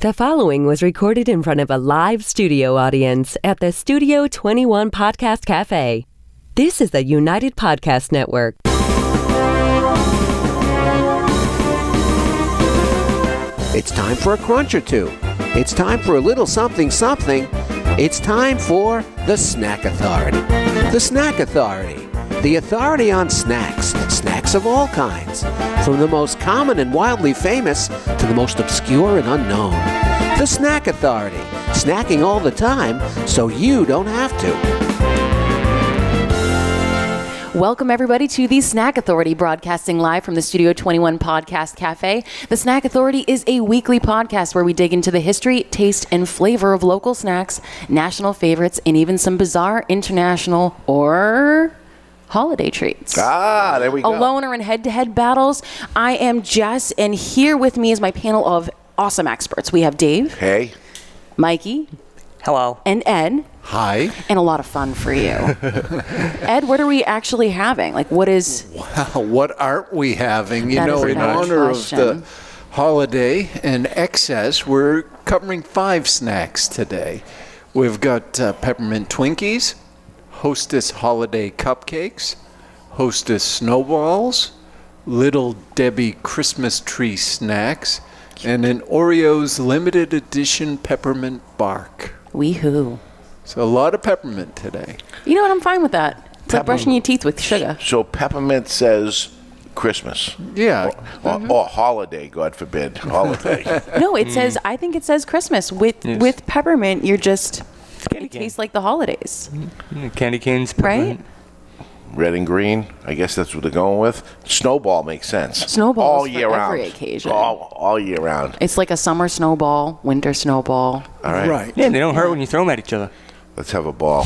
The following was recorded in front of a live studio audience at the Studio 21 Podcast Cafe. This is the United Podcast Network. It's time for a crunch or two. It's time for a little something. It's time for the Snack Authority. The Snack Authority. The authority on snacks. Snacks of all kinds. From the most common and wildly famous to the most obscure and unknown. The Snack Authority. Snacking all the time so you don't have to. Welcome everybody to the Snack Authority, broadcasting live from the Studio 21 Podcast Cafe. The Snack Authority is a weekly podcast where we dig into the history, taste, and flavor of local snacks, national favorites, and even some bizarre international or holiday treats. Ah, there we go. Alone or in head-to-head battles. I am Jess, and here with me is my panel of awesome experts. We have Dave. Hey. Mikey. Hello. And Ed. Hi. And a lot of fun for you. Ed, what are we actually having? Like, what is... Wow, what aren't we having? You know, in honor of the holiday and excess, we're covering 5 snacks today. We've got Peppermint Twinkies, Hostess Holiday Cupcakes, Hostess Sno Balls, Little Debbie Christmas Tree Snacks, and an Oreos limited edition Peppermint Bark. Wee-hoo. So a lot of peppermint today. You know what? I'm fine with that. It's like brushing your teeth with sugar. So peppermint says Christmas. Yeah. Or holiday, God forbid. Holiday. No, it says, I think it says Christmas. With peppermint, you're just... It tastes like the holidays. Candy canes, peppermint. Right? Red and green. I guess that's what they're going with. Snowball makes sense. Snowballs all year round. Every occasion. All year round. It's like a summer snowball, winter snowball. All right. Right. Yeah, they don't hurt when you throw them at each other. Let's have a ball.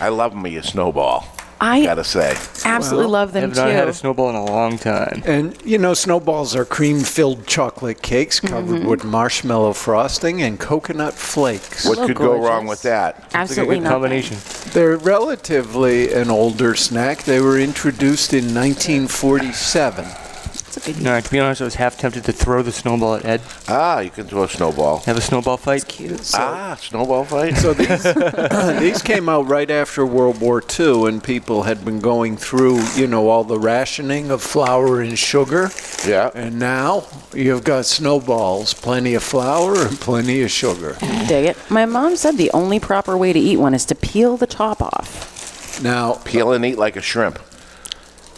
I love me a snowball. I gotta say, absolutely love them too. I've not had a snowball in a long time. And you know, snowballs are cream-filled chocolate cakes covered with marshmallow frosting and coconut flakes. What could go wrong with that? Absolutely nothing. Combination. They're relatively an older snack. They were introduced in 1947. No, to be honest, I was half tempted to throw the snowball at Ed. Ah, you can throw a snowball. Have a snowball fight. That's cute. So, snowball fight. So these, these came out right after World War II, and people had been going through, you know, all the rationing of flour and sugar. Yeah. And now you've got snowballs, plenty of flour and plenty of sugar. Dig it. My mom said the only proper way to eat one is to peel the top off. Now, peel and eat like a shrimp.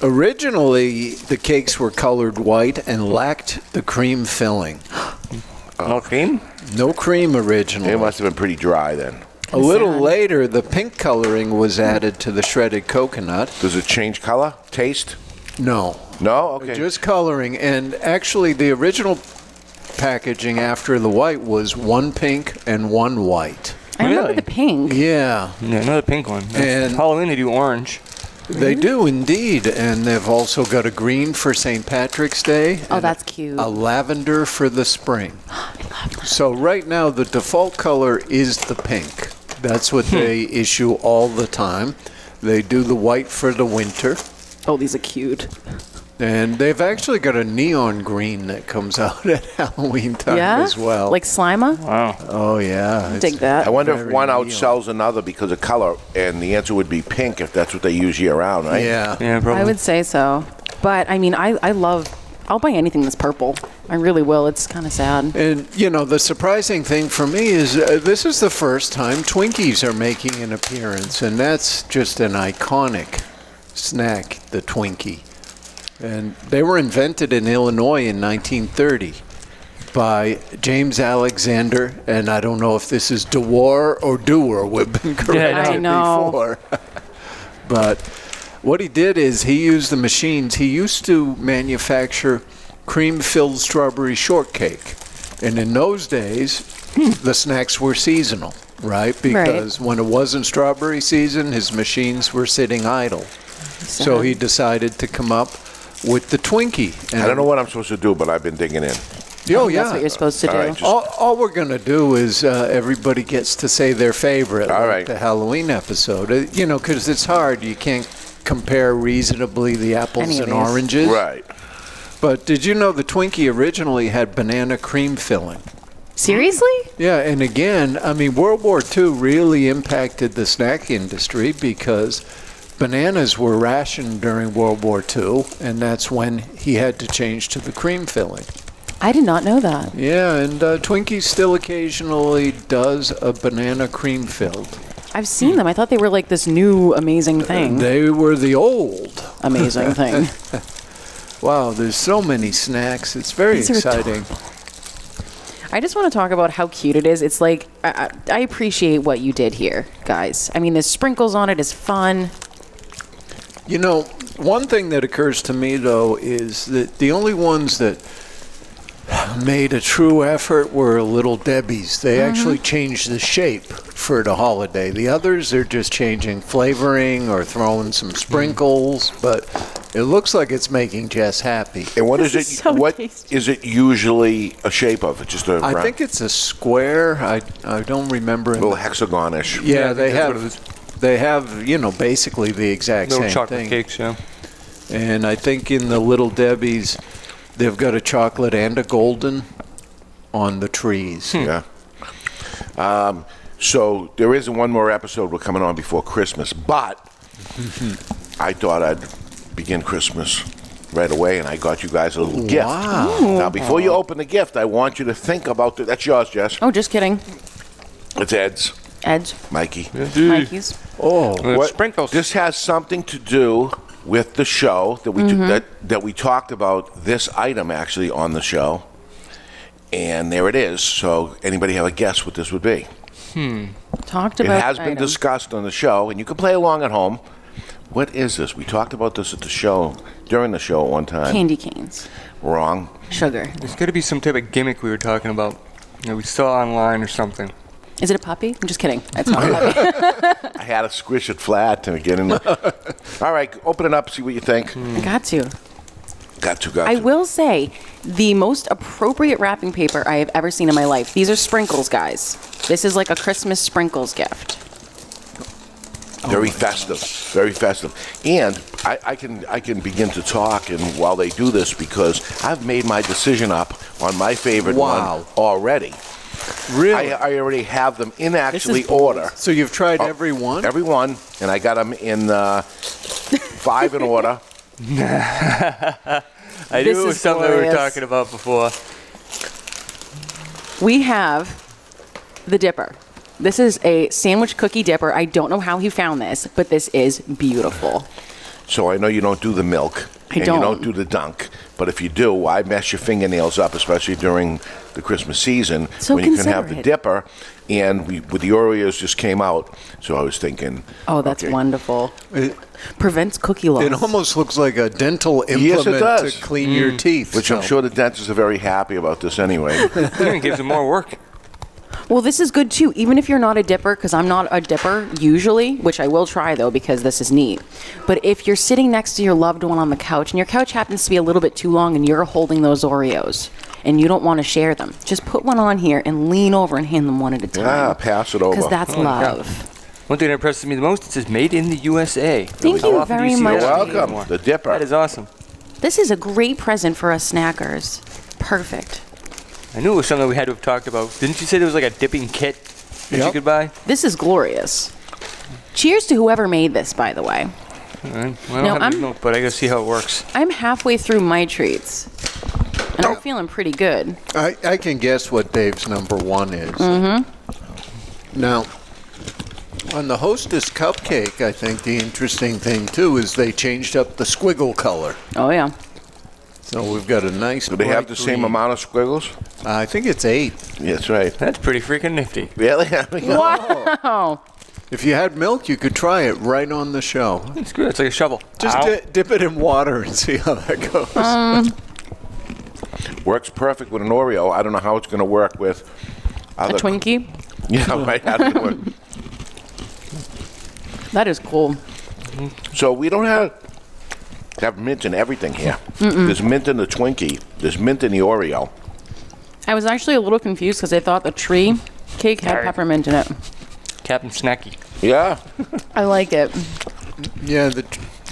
Originally, the cakes were colored white and lacked the cream filling. No cream? No cream originally. It must have been pretty dry then. A little later, the pink coloring was added to the shredded coconut. Does it change color? Taste? No. No? Okay. Just coloring. And actually, the original packaging after the white was 1 pink and 1 white. Really? I remember the pink. Yeah. Yeah, another pink one. And Halloween, they do orange. They do indeed, and they've also got a green for St. Patrick's Day. Oh, that's cute. A lavender for the spring. I love that. So right now the default color is the pink. That's what they issue all the time. They do the white for the winter. Oh, these are cute. And they've actually got a neon green that comes out at Halloween time as well. Like Slimer? Wow. Oh, yeah. Dig that. I wonder if one outsells another because of color, and the answer would be pink if that's what they use year-round, right? Yeah. Yeah, probably. I would say so. But, I mean, I love... I'll buy anything that's purple. I really will. It's kind of sad. And, you know, the surprising thing for me is this is the first time Twinkies are making an appearance, and that's just an iconic snack, the Twinkie. And they were invented in Illinois in 1930 by James Alexander, and I don't know if this is DeWar or Dewar. We've been corrected before. But what he did is he used the machines. He used to manufacture cream-filled strawberry shortcake. And in those days, the snacks were seasonal, right? Because when it wasn't strawberry season, his machines were sitting idle. So he decided to come up with the Twinkie. And I don't know what I'm supposed to do, but I've been digging in. Oh, yeah. That's what you're supposed to do. Right, all we're going to do is everybody gets to say their favorite. All right. The Halloween episode. You know, because it's hard. You can't compare reasonably the apples and oranges. Right. But did you know the Twinkie originally had banana cream filling? Seriously? Yeah, and again, I mean, World War II really impacted the snack industry because bananas were rationed during World War II, and that's when he had to change to the cream filling. I did not know that. Yeah, and Twinkie still occasionally does a banana cream filled. I've seen them. I thought they were like this new amazing thing. They were the old amazing thing. Wow, there's so many snacks. It's very exciting. I just want to talk about how cute it is. It's like, I appreciate what you did here, guys. I mean, the sprinkles on it is fun. You know, one thing that occurs to me, though, is that the only ones that made a true effort were Little Debbie's. They actually changed the shape for the holiday. The others are just changing flavoring or throwing some sprinkles, but it looks like it's making Jess happy. And what is it? So what is it usually a shape of? It's just a round? I think it's a square. I don't remember. A little hexagonish. Yeah, they have you know, basically the exact same thing. Little chocolate cakes, yeah. And I think in the Little Debbie's, they've got a chocolate and a golden on the trees. Yeah. So there is one more episode we're coming on before Christmas, but I thought I'd begin Christmas right away, and I got you guys a little gift. Wow. Now, before you open the gift, I want you to think about that's yours, Jess. Oh, just kidding. It's Ed's. Ed's. Mikey. Mikey's. Oh. What, sprinkles. This has something to do with the show that we that we talked about this item actually on the show, and there it is. So anybody have a guess what this would be? Talked about. It has been discussed on the show, and you can play along at home. What is this? We talked about this at the show during the show at one time. Candy canes. Wrong. Sugar. There's got to be some type of gimmick we were talking about that we saw online or something. Is it a puppy? I'm just kidding. It's not a puppy. I had to squish it flat to get in there. All right, open it up, see what you think. Got to. I will say, the most appropriate wrapping paper I have ever seen in my life. These are sprinkles, guys. This is like a Christmas sprinkles gift. Very festive, very festive. And I can begin to talk and while they do this, because I've made my decision up on my favorite one already. Really? I already have them in actually order. So you've tried every one? Every one, and I got them in 5 in order. I knew it was something we were talking about before. We have the dipper. This is a sandwich cookie dipper. I don't know how he found this, but this is beautiful. So I know you don't do the milk. You don't do the dunk. But if you do, why mess your fingernails up, especially during the Christmas season when you can have the dipper? And with the Oreos just came out, so I was thinking. Oh, that's wonderful. It prevents cookie loss. It almost looks like a dental implement to clean your teeth. Which I'm sure the dentists are very happy about this anyway. It gives them more work. Well, this is good, too, even if you're not a dipper, because I'm not a dipper usually, which I will try, though, because this is neat. But if you're sitting next to your loved one on the couch, and your couch happens to be a little bit too long, and you're holding those Oreos, and you don't want to share them, just put one on here and lean over and hand them one at a time. Yeah, pass it over. Because that's love. One thing that impresses me the most, it says made in the USA. Thank you very much. You're welcome. The dipper. That is awesome. This is a great present for us snackers. Perfect. I knew it was something we had to have talked about. Didn't you say there was like a dipping kit that you could buy? This is glorious. Cheers to whoever made this, by the way. All right. Well, I don't have milk, but I gotta see how it works. I'm halfway through my treats, and I'm feeling pretty good. I can guess what Dave's number one is. Now, on the Hostess Cupcake, I think the interesting thing, too, is they changed up the squiggle color. Oh, yeah. So we've got a nice. Do they have the same amount of squiggles? I think it's 8. Yeah, that's right. That's pretty freaking nifty. Really? Wow. If you had milk, you could try it right on the show. It's good. It's like a shovel. Just dip it in water and see how that goes. Works perfect with an Oreo. I don't know how it's going to work with other a Twinkie. Yeah, right. How does it work? That is cool. So we don't have mint in everything here. There's mint in the Twinkie. There's mint in the Oreo. I was actually a little confused because I thought the tree cake had peppermint in it. Captain Snacky. Yeah. I like it. Yeah, the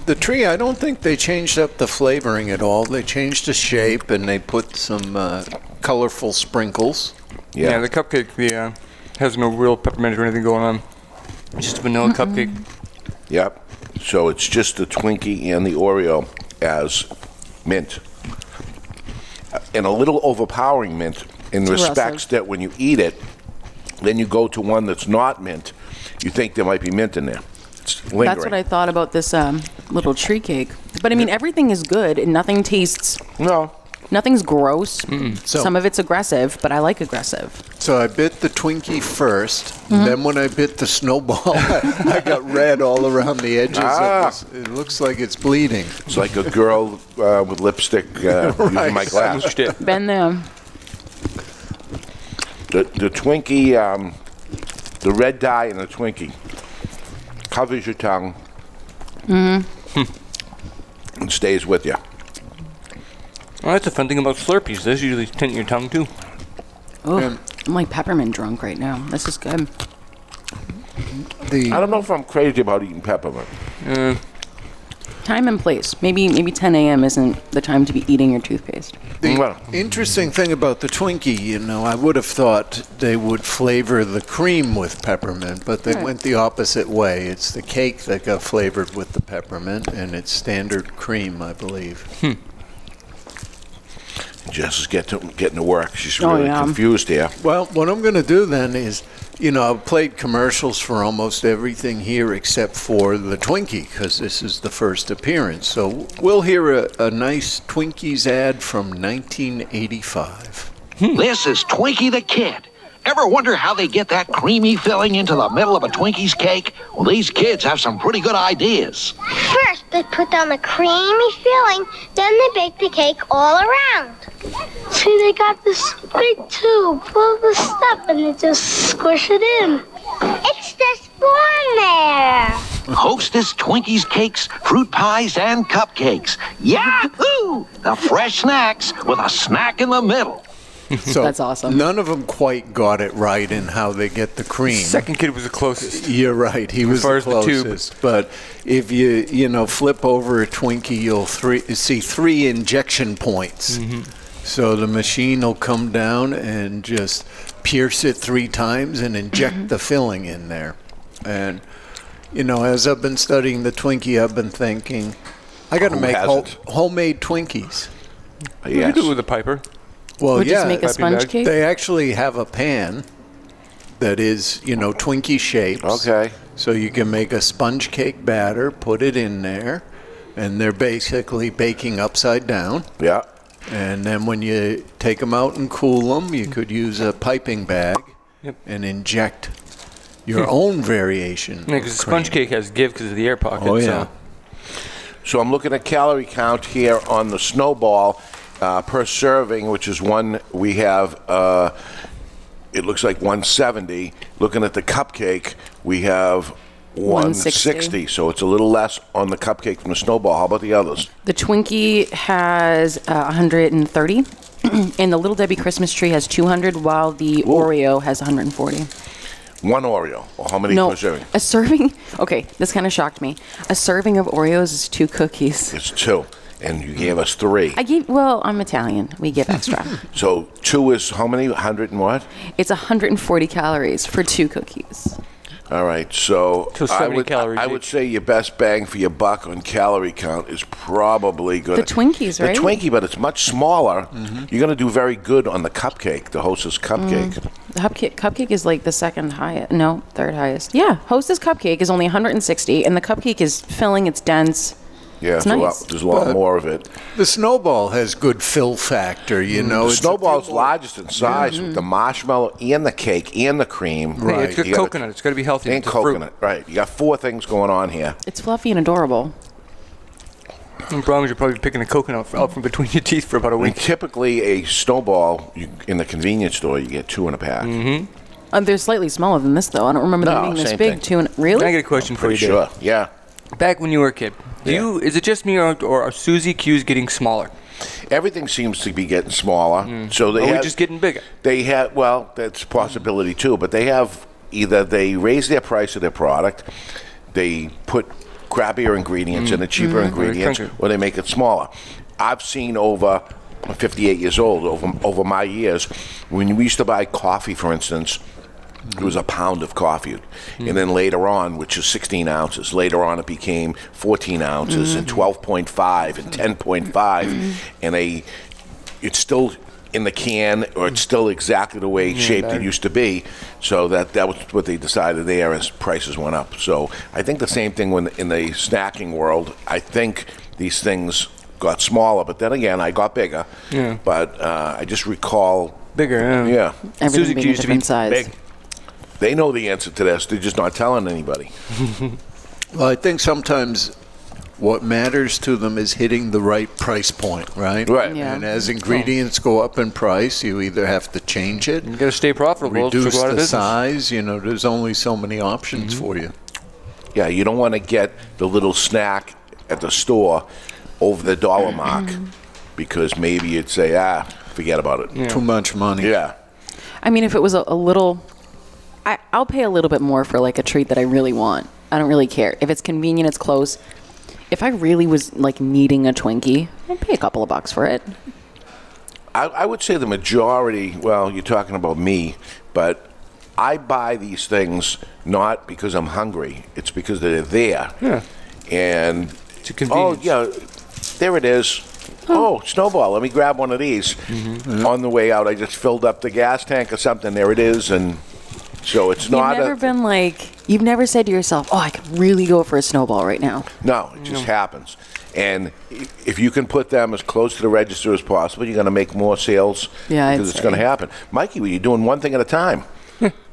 the tree, I don't think they changed up the flavoring at all. They changed the shape and they put some colorful sprinkles. Yeah, yeah, the cupcake has no real peppermint or anything going on. It's just a vanilla cupcake. Yep. So it's just the Twinkie and the Oreo as mint. And a little overpowering mint in respects that when you eat it, then you go to one that's not mint, you think there might be mint in there. That's what I thought about this little tree cake. But I mean, everything is good and nothing tastes. No. Nothing's gross. So, some of it's aggressive, but I like aggressive. So I bit the Twinkie first. Then when I bit the snowball, I got red all around the edges. It looks like it's bleeding. It's like a girl with lipstick using my glass. Been there. The Twinkie, the red dye in the Twinkie covers your tongue and stays with you. Well, that's the fun thing about Slurpees. Those usually tint your tongue, too. Oh, I'm like peppermint drunk right now. This is good. I don't know if I'm crazy about eating peppermint. Time and place. Maybe 10 a.m. isn't the time to be eating your toothpaste. The interesting thing about the Twinkie, you know, I would have thought they would flavor the cream with peppermint, but they went the opposite way. It's the cake that got flavored with the peppermint, and it's standard cream, I believe. Jess is getting to work. She's really confused here. Well, what I'm going to do then is, you know, I've played commercials for almost everything here except for the Twinkie because this is the first appearance. So we'll hear a nice Twinkies ad from 1985. This is Twinkie the Kid. Ever wonder how they get that creamy filling into the middle of a Twinkie's cake? Well, these kids have some pretty good ideas. First, they put down the creamy filling, then they bake the cake all around. See, they got this big tube full of the stuff, and they just squish it in. It's just warm there. Hostess Twinkie's cakes, fruit pies, and cupcakes. Yahoo! The fresh snacks with a snack in the middle. So that's awesome. None of them quite got it right in how they get the cream. Second kid was the closest. You're right. He was the closest. But if you know, flip over a Twinkie, you'll see three injection points. So the machine will come down and just pierce it three times and inject the filling in there. And, you know, as I've been studying the Twinkie, I've been thinking, I got to make homemade Twinkies. You can do it with a Piper. Well, we'll just make a sponge cake? They actually have a pan that is, you know, Twinkie shaped. Okay. So you can make a sponge cake batter, put it in there, and they're basically baking upside down. Yeah. And then when you take them out and cool them, you could use a piping bag and inject your own variation. Yeah, because the sponge cake has give because of the air pocket. Oh, yeah. So I'm looking at calorie count here on the snowball. Per serving, which is one we have, it looks like 170. Looking at the cupcake, we have 160. So it's a little less on the cupcake from the snowball. How about the others? The Twinkie has 130, and the Little Debbie Christmas Tree has 200, while the Oreo has 140. One Oreo, or how many per serving? A serving, okay, this kind of shocked me. A serving of Oreos is 2 cookies. It's 2. And you gave us 3. Well, I'm Italian. We give extra. So 2 is how many? 100 and what? It's 140 calories for 2 cookies. All right. So I would say your best bang for your buck on calorie count is probably good. The Twinkies, right? The Twinkie, but it's much smaller. You're going to do very good on the cupcake, the Hostess cupcake. The cupcake is like the third highest. Yeah. Hostess cupcake is only 160, and the cupcake is filling. It's dense. Yeah, there's a lot more of it. The snowball has good fill factor, you know. The snowball's largest in size with the marshmallow and the cake and the cream. Right. It's got coconut. It's got to be healthy. And coconut, right. You got 4 things going on here. It's fluffy and adorable. The problem is you're probably picking a coconut out from between your teeth for about a week. And typically, a snowball, in the convenience store, you get 2 in a pack. They're slightly smaller than this, though. I don't remember them being this big. Really? Can I get a question for you, Dave? Sure, yeah. Back when you were a kid, is it just me or are Suzy Q's getting smaller? Everything seems to be getting smaller. So we're just getting bigger. They have that's a possibility too. But they have either they raise their price of their product, they put crappier ingredients and the cheaper ingredients, or they make it smaller. I've seen over, I'm 58 years old, over my years, when we used to buy coffee, for instance, it was a pound of coffee. And then later on, which is 16 ounces, later on it became 14 ounces and 12.5 and 10.5. And it's still in the can, or it's still exactly the way shaped it used to be. So that was what they decided there as prices went up. So I think the same thing when in the snacking world. I think these things got smaller, but then again, I got bigger. Yeah. But I just recall. Bigger, yeah. Everything being a different size. Big. They know the answer to this. They're just not telling anybody. Well, I think sometimes what matters to them is hitting the right price point, right? Right. Yeah. And as ingredients go up in price, you either have to change it. You've got to stay profitable. Reduce the size. You know, there's only so many options for you. Yeah, you don't want to get the little snack at the store over the dollar mark because maybe you'd say, forget about it. Yeah. Too much money. Yeah. I mean, if it was a little... I'll pay a little bit more for like a treat that I really want. I don't really care. If it's convenient, it's close. If I really was like needing a Twinkie, I'd pay a couple of bucks for it. I would say the majority, well, you're talking about me, but I buy these things not because I'm hungry. It's because they're there. Yeah. And, it's a convenience. There it is. Oh, Snowball, let me grab one of these. On the way out, I just filled up the gas tank or something. There it is, and... So it's not. You've never been like, you've never said to yourself, "Oh, I could really go for a Snowball right now." No, it just happens. And if you can put them as close to the register as possible, you're going to make more sales because it's going to happen. Mikey, you're doing one thing at a time,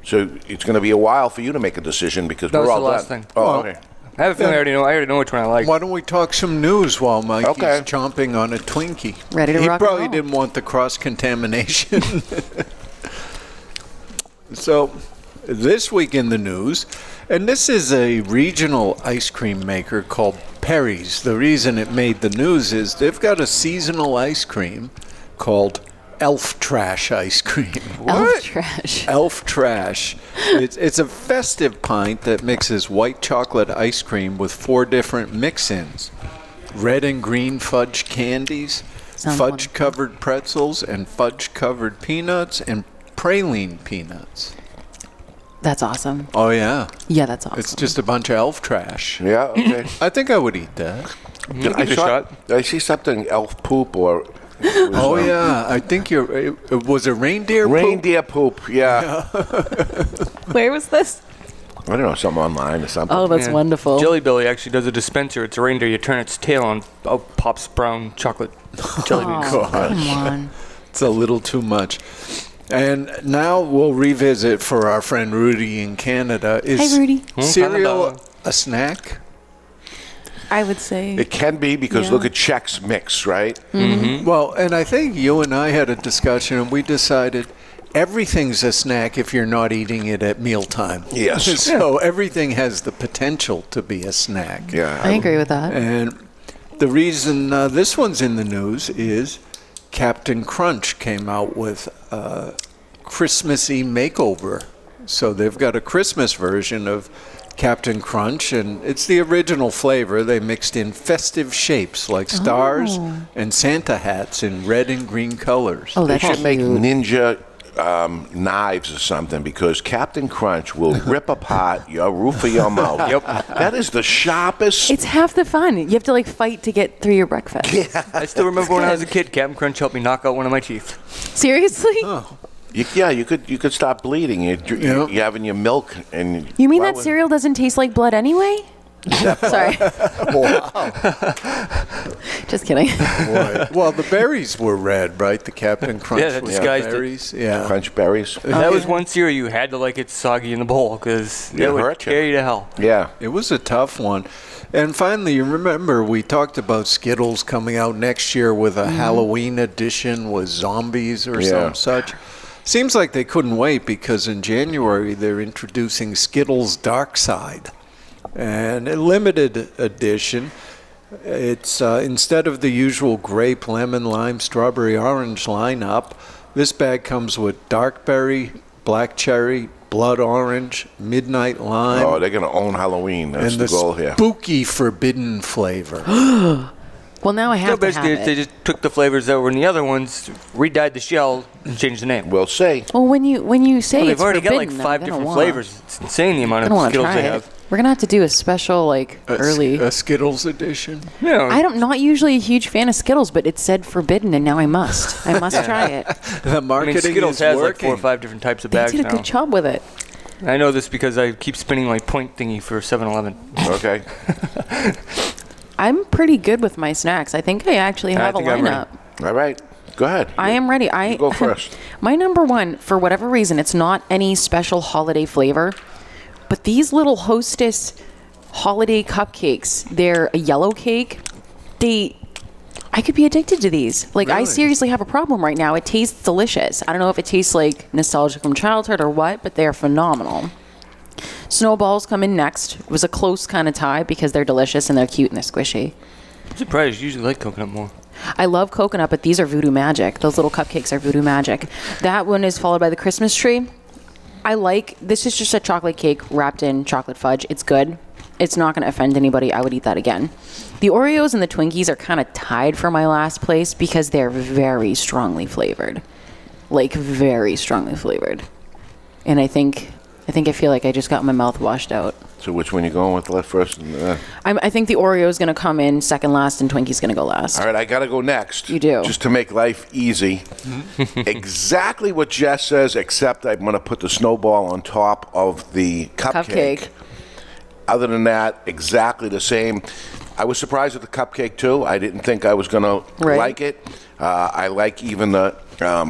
so it's going to be a while for you to make a decision because we're all done. That was the last thing. Oh, okay. I have a feeling I already know which one I like. Why don't we talk some news while Mikey's chomping on a Twinkie? Ready to rock and roll. He probably didn't want the cross contamination. So. This week in the news, and this is a regional ice cream maker called Perry's. The reason it made the news is they've got a seasonal ice cream called Elf Trash ice cream. What? Elf Trash. Elf Trash. It's a festive pint that mixes white chocolate ice cream with 4 different mix-ins. Red and green fudge candies, fudge-covered pretzels, and fudge-covered peanuts, and praline peanuts. That's awesome. Oh, yeah. Yeah, that's awesome. It's just a bunch of elf trash. Yeah, okay. I think I would eat that. Did I see something elf poop or... Oh, yeah. I think it was a reindeer poop. Reindeer poop, yeah. Where was this? I don't know, something online or something. Oh, that's wonderful. Jelly Belly actually does a dispenser. It's a reindeer. You turn its tail on, pops brown chocolate jelly beans. Oh, come on. It's a little too much. And now we'll revisit for our friend Rudy in Canada. Is cereal a snack? I would say. It can be because look at Chex Mix, right? Well, and I think you and I had a discussion and we decided everything's a snack if you're not eating it at mealtime. Yes. So everything has the potential to be a snack. Yeah, I agree with that. And the reason this one's in the news is... Captain Crunch came out with a Christmassy makeover. So they've got a Christmas version of Captain Crunch, and it's the original flavor. They mixed in festive shapes like stars and Santa hats in red and green colors. Oh, that's They should make ninja knives or something, because Captain Crunch will rip apart your roof of your mouth. That is the sharpest. It's half the fun. You have to like fight to get through your breakfast. Yeah. I still remember when I was a kid, Captain Crunch helped me knock out one of my teeth. Seriously? Oh. You could stop bleeding. You're having your milk and. You mean that cereal doesn't taste like blood anyway? Sorry. Wow. Just kidding. Boy. Well, the berries were red, right? The Captain Crunch. Yeah, that disguised berries. Yeah, Crunch berries. That was one cereal you had to like it soggy in the bowl because it would carry you to hell. Yeah, it was a tough one. And finally, you remember we talked about Skittles coming out next year with a Halloween edition with zombies or some such. Seems like they couldn't wait because in January they're introducing Skittles Dark Side. And a limited edition, it's instead of the usual grape, lemon, lime, strawberry, orange lineup, this bag comes with dark berry, black cherry, blood orange, midnight lime. Oh, they're going to own Halloween. That's the goal here. And the spooky forbidden flavor. Well, now I have to have it. They just took the flavors that were in the other ones, re-dyed the shell, and changed the name. We'll see. Well, when you say it's forbidden, they've already got like 5 different flavors. It's insane the amount of Skittles they have. We're going to have to do a special, like, early. A Skittles edition? Yeah. I'm not usually a huge fan of Skittles, but it said forbidden, and now I must. I must try it. The marketing is working. Skittles has like 4 or 5 different types of bags now. They did a good job with it. I know this because I keep spinning my point thingy for 7-Eleven. Okay. I'm pretty good with my snacks. I think I actually have a lineup. All right. Go ahead. I am ready. You go first. My number one, for whatever reason, it's not any special holiday flavor, but these little Hostess Holiday Cupcakes, they're a yellow cake. I could be addicted to these. Like, really? I seriously have a problem right now. It tastes delicious. I don't know if it tastes like nostalgia from childhood or what, but they're phenomenal. Sno Balls come in next. It was a close kind of tie because they're delicious and they're cute and they're squishy. I'm surprised. You usually like coconut more. I love coconut, but these are voodoo magic. Those little cupcakes are voodoo magic. That one is followed by the Christmas tree. This is just a chocolate cake wrapped in chocolate fudge. It's good. It's not going to offend anybody. I would eat that again. The Oreos and the Twinkies are kind of tied for my last place because they're very strongly flavored. Like, very strongly flavored. And I feel like I just got my mouth washed out. So which one are you going with, left first? I think the Oreo is going to come in second last, and Twinkie's going to go last. All right, I got to go next. You do. Just to make life easy. Exactly what Jess says, except I'm going to put the snowball on top of the cupcake. Other than that, exactly the same. I was surprised at the cupcake, too. I didn't think I was going to like it. I like even the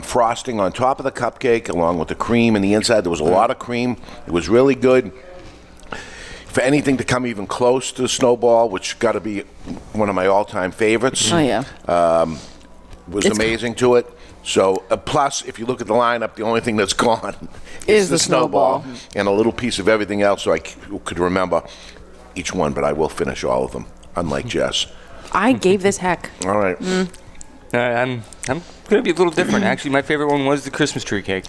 frosting on top of the cupcake along with the cream in the inside. There was a lot of cream. It was really good. For anything to come even close to the snowball, which got to be one of my all-time favorites. Oh, yeah. It's amazing to it. So, plus, if you look at the lineup, the only thing that's gone is the snowball. And a little piece of everything else, so I could remember each one, but I will finish all of them, unlike Jess. I gave this heck. All right. I'm going to be a little different. Actually, my favorite one was the Christmas tree cake.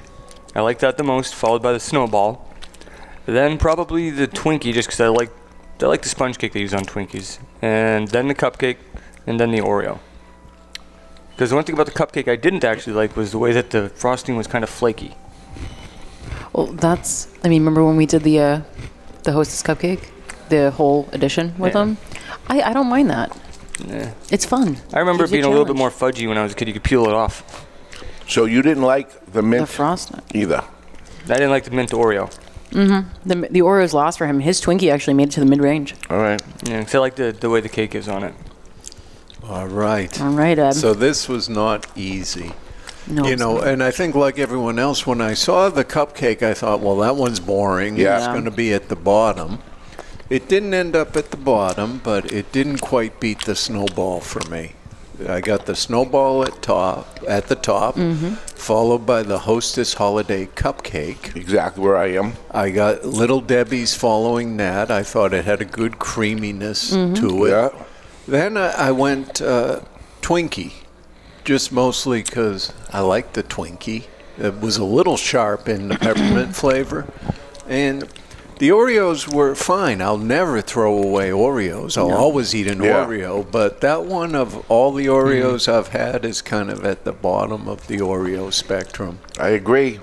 I liked that the most, followed by the snowball. Then probably the Twinkie, just because I like the sponge cake they use on Twinkies. And then the cupcake, and then the Oreo. Because the one thing about the cupcake I didn't actually like was the way that the frosting was kind of flaky. Well, remember when we did the Hostess Cupcake? The whole edition with them? I don't mind that. Yeah. It's fun. I remember it being a little bit more fudgy when I was a kid. You could peel it off. So you didn't like the mint frosting either? I didn't like the mint Oreo. Mm-hmm. The Oreos lost for him. His Twinkie actually made it to the mid-range. All right. Yeah, because I like the way the cake is on it. All right. All right, Ed. So this was not easy. No. You know, and I think like everyone else, when I saw the cupcake, I thought, well, that one's boring. Yeah. It's going to be at the bottom. It didn't end up at the bottom, but it didn't quite beat the snowball for me. I got the snowball at the top, followed by the Hostess Holiday Cupcake. Exactly where I am. I got Little Debbie's following that. I thought it had a good creaminess to it. Yeah. Then I went Twinkie, just mostly because I liked the Twinkie. It was a little sharp in the peppermint flavor. And the Oreos were fine. I'll never throw away Oreos. I'll always eat an Oreo. But that one of all the Oreos I've had is kind of at the bottom of the Oreo spectrum. I agree.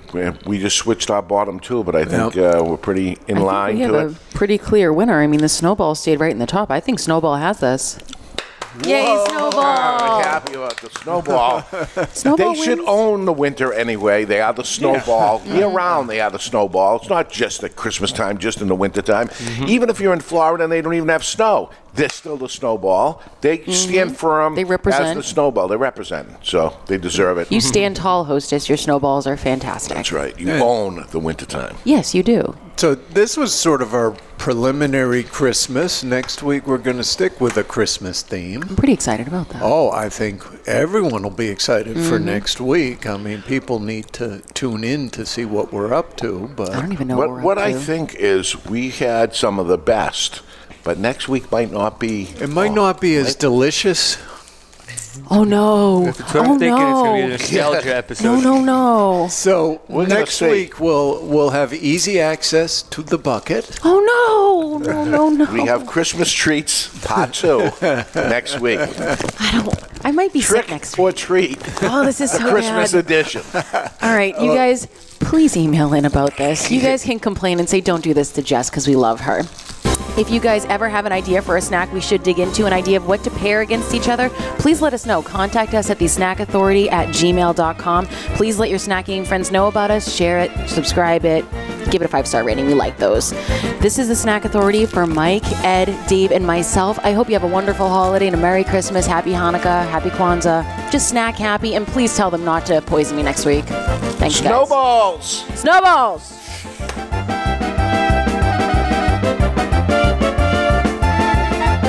We just switched our bottom too, but I think we're pretty in line to it. We have a pretty clear winner. I mean, the snowball stayed right in the top. I think Snowball has this. Whoa. Yay, Snowball! I'm happy about the Snowball. Snowball they should own the winter anyway. They are the Snowball. Yeah. Year-round, they are the Snowball. It's not just at Christmas time, just in the winter time. Even if you're in Florida and they don't even have snow, they're still the Snowball. They stand firm as the Snowball. They represent, so they deserve it. You stand tall, Hostess. Your Snowballs are fantastic. That's right. You own the wintertime. Yes, you do. So this was sort of our preliminary Christmas. Next week, we're going to stick with a Christmas theme. I'm pretty excited about that. Oh, I think everyone will be excited for next week. I mean, people need to tune in to see what we're up to. But I don't even know what we're up to. What I think is we had some of the best. But next week might not be. It might not be as delicious. Oh, no. That's what I'm thinking. It's going to be a nostalgia episode. No. So next week, we'll have easy access to the bucket. Oh, no. We have Christmas treats, part two, next week. I might be sick next week. Or treat. Oh, this is so bad. Christmas edition. All right, you guys, please email in about this. You guys can complain and say, don't do this to Jess because we love her. If you guys ever have an idea for a snack we should dig into, an idea of what to pair against each other, please let us know. Contact us at thesnackauthority@gmail.com. Please let your snacking friends know about us. Share it, subscribe it, give it a 5-star rating. We like those. This is the Snack Authority for Mike, Ed, Dave, and myself. I hope you have a wonderful holiday and a Merry Christmas, Happy Hanukkah, Happy Kwanzaa. Just snack happy, and please tell them not to poison me next week. Thanks, guys. Sno Balls! Sno Balls!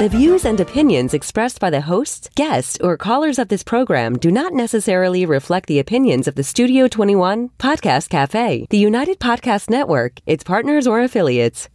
The views and opinions expressed by the hosts, guests, or callers of this program do not necessarily reflect the opinions of the Studio 21 Podcast Cafe, the United Podcast Network, its partners or affiliates.